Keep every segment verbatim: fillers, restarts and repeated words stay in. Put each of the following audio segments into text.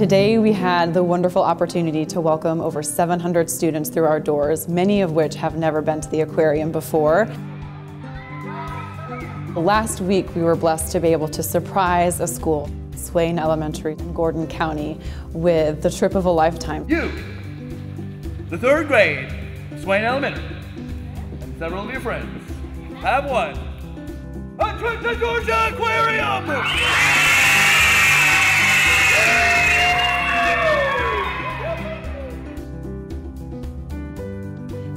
Today we had the wonderful opportunity to welcome over seven hundred students through our doors, many of which have never been to the aquarium before. Last week we were blessed to be able to surprise a school, Swain Elementary in Gordon County, with the trip of a lifetime. You, the third grade, Swain Elementary, and several of your friends, have won a trip to Georgia Aquarium!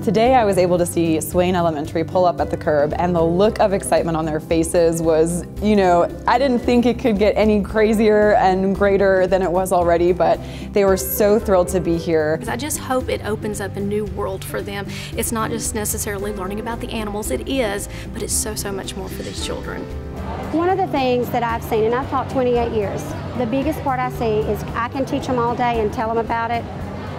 Today I was able to see Swain Elementary pull up at the curb, and the look of excitement on their faces was, you know, I didn't think it could get any crazier and greater than it was already, but they were so thrilled to be here. I just hope it opens up a new world for them. It's not just necessarily learning about the animals, it is, but it's so, so much more for these children. One of the things that I've seen, and I've taught twenty-eight years, the biggest part I see is I can teach them all day and tell them about it,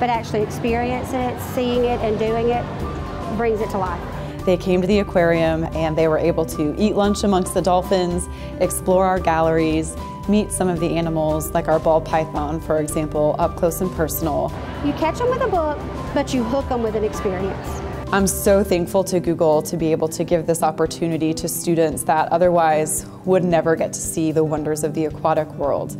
but actually experiencing it, seeing it, and doing it brings it to life. They came to the aquarium and they were able to eat lunch amongst the dolphins, explore our galleries, meet some of the animals like our ball python, for example, up close and personal. You catch them with a book, but you hook them with an experience. I'm so thankful to Google to be able to give this opportunity to students that otherwise would never get to see the wonders of the aquatic world.